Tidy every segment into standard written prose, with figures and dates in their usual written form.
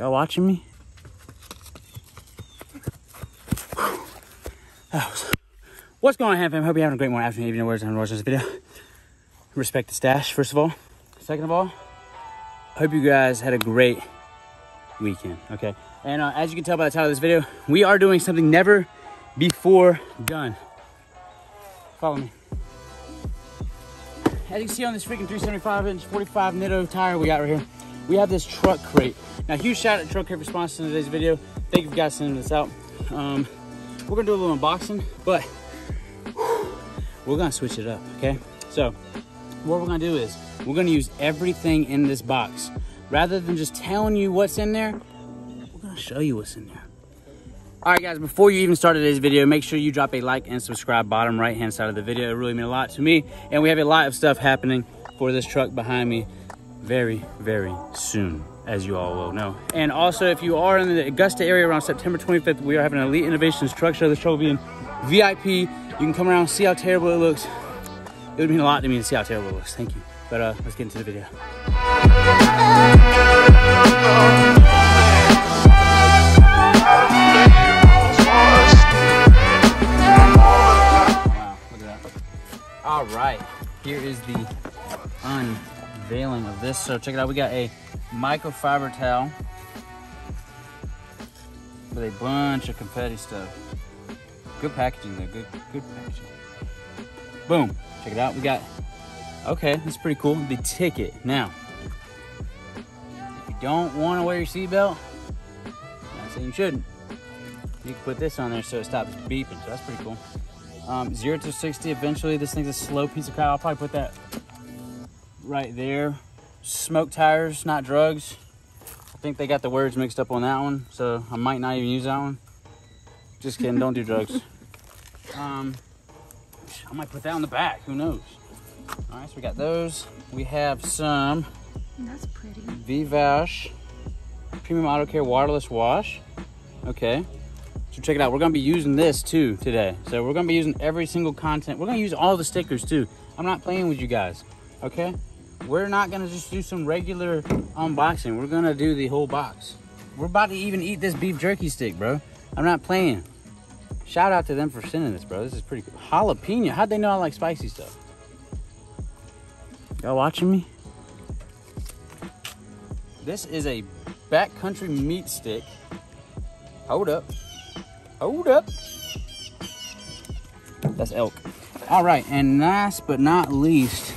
Y'all watching me? What's going on, fam? Hope you're having a great morning, afternoon, evening, wherever you're watching this video. Respect the stash, first of all. Second of all, hope you guys had a great weekend, okay? And as you can tell by the title of this video, we are doing something never before done. Follow me. As you can see on this freaking 375-inch 45 Nitto tire we got right here, we have this truck crate. Now, huge shout out to Truckcrate for sponsoring today's video. Thank you guys for sending this out. We're gonna do a little unboxing, but we're gonna switch it up, okay? So, what we're gonna do is we're gonna use everything in this box. Rather than just telling you what's in there, we're gonna show you what's in there. All right, guys, before you even start today's video, make sure you drop a like and subscribe bottom right-hand side of the video. It really means a lot to me, and we have a lot of stuff happening for this truck behind me very, very soon, as you all will know. And also, if you are in the Augusta area around September 25th, we are having an Elite Innovations truck show. This truck will be in VIP. You can come around, see how terrible it looks. It would mean a lot to me to see how terrible it looks. Thank you. But let's get into the video. All right, here is the unveiling of this. So check it out, we got a microfiber towel with a bunch of confetti stuff. Good packaging though, good packaging. Boom, check it out, we got, okay, that's pretty cool, the ticket. Now, if you don't wanna wear your seatbelt, I'm not saying you shouldn't. You can put this on there so it stops beeping, so that's pretty cool. 0 to 60, eventually this thing's a slow piece of cow. I'll probably put that right there. Smoke tires, not drugs. I think they got the words mixed up on that one, so I might not even use that one. Just kidding, don't do drugs. I might put that on the back, who knows? All right, so we got those. We have some V-Vash Premium Auto Care Waterless Wash. Okay. So check it out, we're gonna be using this too today. So we're gonna be using every single content. We're gonna use all the stickers too. I'm not playing with you guys, okay? We're not gonna just do some regular unboxing. We're gonna do the whole box. We're about to even eat this beef jerky stick, bro. I'm not playing. Shout out to them for sending this, bro. This is pretty cool. Jalapeno, how'd they know I like spicy stuff? Y'all watching me? This is a backcountry meat stick. Hold up. Hold up. That's elk. All right, and last but not least,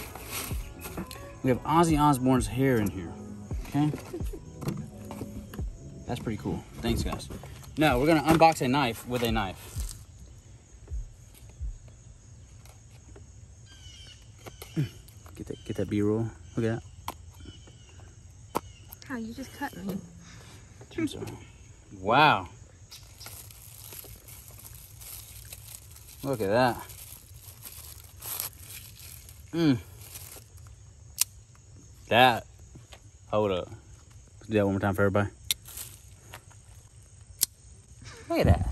we have Ozzy Osbourne's hair in here, okay? That's pretty cool. Thanks, guys. Now, we're gonna unbox a knife with a knife. Get that B-roll. Look at that. How you just cut me. I'm sorry. Wow. Look at that. That. Hold up. Let's do that one more time for everybody. Look at that.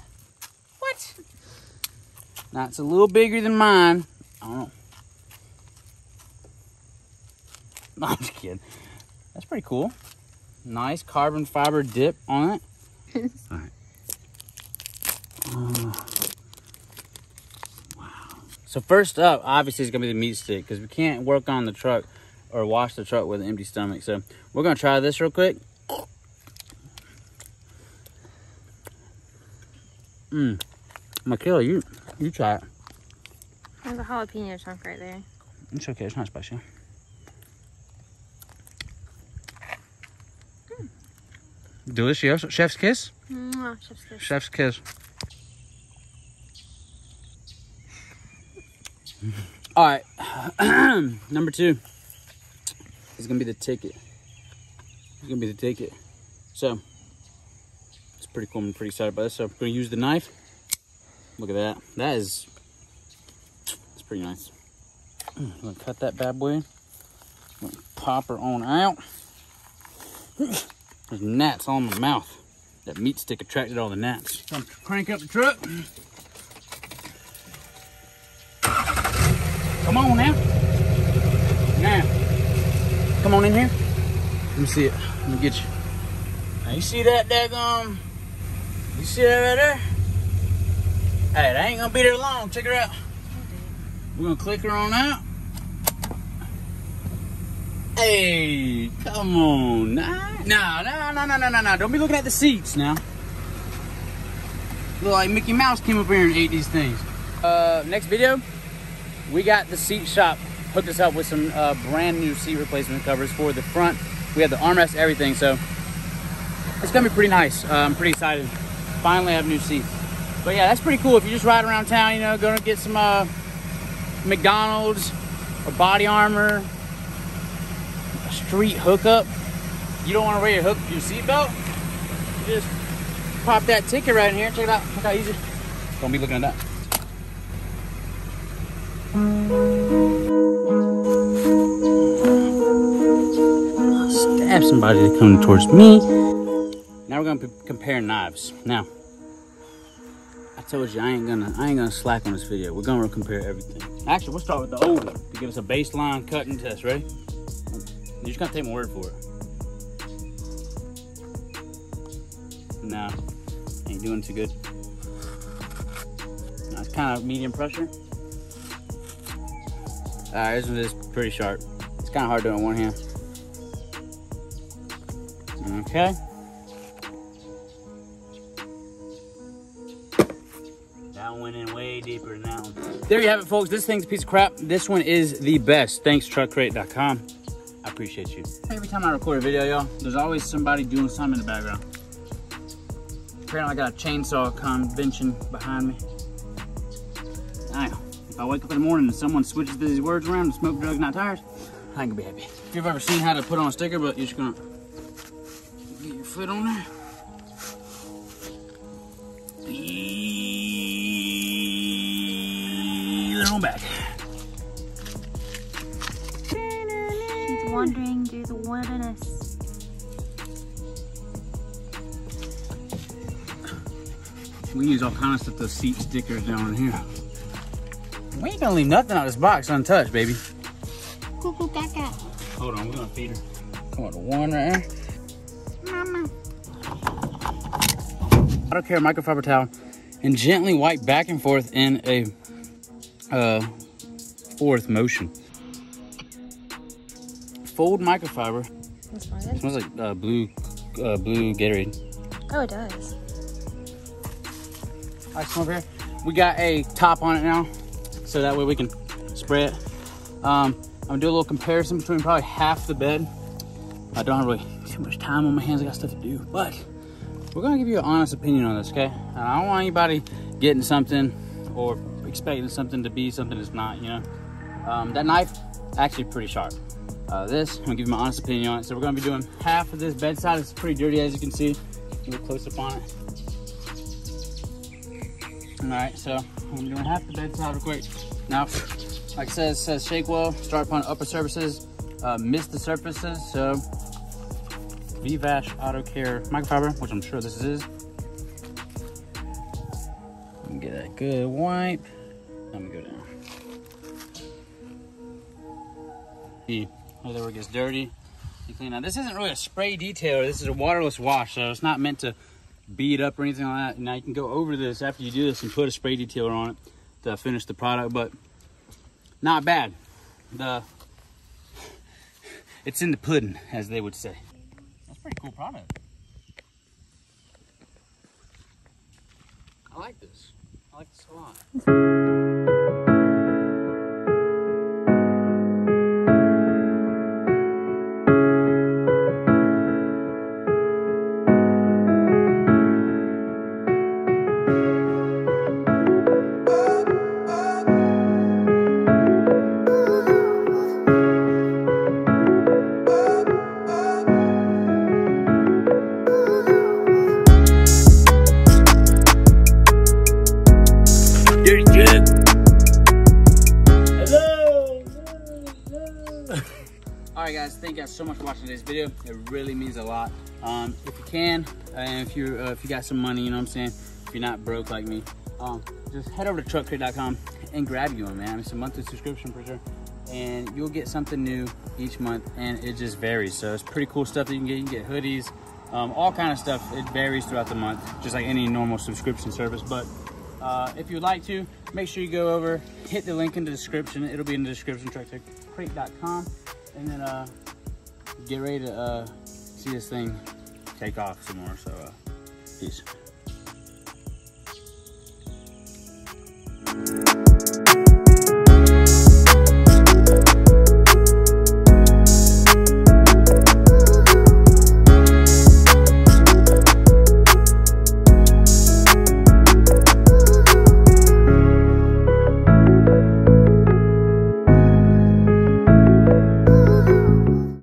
What? Now it's a little bigger than mine. I don't know. No, I'm just kidding. That's pretty cool. Nice carbon fiber dip on it. All right. So first up, obviously, it's going to be the meat stick because we can't work on the truck or wash the truck with an empty stomach. So we're going to try this real quick. Michaela, you try it. There's a jalapeno chunk right there. It's okay. It's not spicy. Delicious. Chef's kiss? No, chef's kiss. Chef's kiss. All right, number two is gonna be the ticket. It's gonna be the ticket. So it's pretty cool. I'm pretty excited about this. So I'm gonna use the knife. Look at that. That is, it's pretty nice. I'm gonna cut that bad boy. Pop her on out. There's gnats all in my mouth. That meat stick attracted all the gnats. So I'm gonna crank up the truck. Come on now. Now. Come on in here. Let me see it. Let me get you. Now you see that daggum? You see that right there? Hey, that ain't gonna be there long. Check her out. We're gonna click her on out. Hey, come on. Nah. Don't be looking at the seats now. Look like Mickey Mouse came up here and ate these things. Next video, we got the seat shop hooked us up with some brand new seat replacement covers for the front. We have the armrest, everything, so it's gonna be pretty nice. I'm pretty excited. Finally have new seats. But yeah, that's pretty cool. If you just ride around town, you know, go to get some McDonald's or Body Armor, street hookup. You don't want to wear your hook your seatbelt. You just pop that ticket right in here. Check it out. Look how easy. Don't be looking at that. Stab somebody that's coming towards me. Now we're gonna compare knives. Now, I told you I ain't gonna slack on this video. We're gonna compare everything. Actually, we'll start with the old one to give us a baseline cutting test. Ready? You just gotta take my word for it. No, ain't doing too good. That's kind of medium pressure. All right, this one is pretty sharp. It's kind of hard doing one hand. Okay. That went in way deeper than that one. There you have it, folks. This thing's a piece of crap. This one is the best. Thanks, Truckcrate.com. I appreciate you. Every time I record a video, y'all, there's always somebody doing something in the background. Apparently I got a chainsaw convention behind me. Now, if I wake up in the morning and someone switches these words around to smoke, drugs, not tires, I ain't gonna be happy. If you've ever seen how to put on a sticker, but you're just gonna get your foot on there. Peel it on back. She's wandering through the wilderness. We use all kinds of stuff, those seat stickers down in here. We ain't gonna leave nothing out of this box untouched, baby. Cuckoo, caca. Hold on, we're gonna feed her. Come on, the one right there. Mama. I don't care, microfiber towel, and gently wipe back and forth in a forward motion. Fold microfiber. That's fine. It smells like blue Gatorade. Oh, it does. All right, come over here. We got a top on it now, so that way we can spray it. I'm gonna do a little comparison between probably half the bed. I don't have really too much time on my hands. I got stuff to do, but we're gonna give you an honest opinion on this, okay? And I don't want anybody getting something or expecting something to be something it's not, you know? That knife, actually pretty sharp. I'm gonna give you my honest opinion on it. So we're gonna be doing half of this bedside. It's pretty dirty, as you can see. A little close up on it. All right, so I'm doing half the bedside real quick. Now, like I said, it says shake well, start upon upper surfaces, mist the surfaces. So, V-Vash Auto Care Microfiber, which I'm sure this is. Get that good wipe. Let me go down. Right there where it gets dirty. You clean. Now, this isn't really a spray detailer. This is a waterless wash, so it's not meant to beat up or anything like that. Now you can go over this after you do this and put a spray detailer on it to finish the product, but not bad. It's in the pudding, as they would say. That's a pretty cool product. I like this. I like this a lot. Thank you guys so much for watching today's video. It really means a lot. If you can, and if you got some money, you know what I'm saying, if you're not broke like me, just head over to Truckcrate.com and grab you one, man. It's a monthly subscription for sure, and you'll get something new each month, and it just varies. So it's pretty cool stuff that you can get. You can get hoodies, all kind of stuff. It varies throughout the month, just like any normal subscription service. But if you'd like to, make sure you go over, hit the link in the description. It'll be in the description, Truckcrate.com, and then get ready to see this thing take off some more. So peace.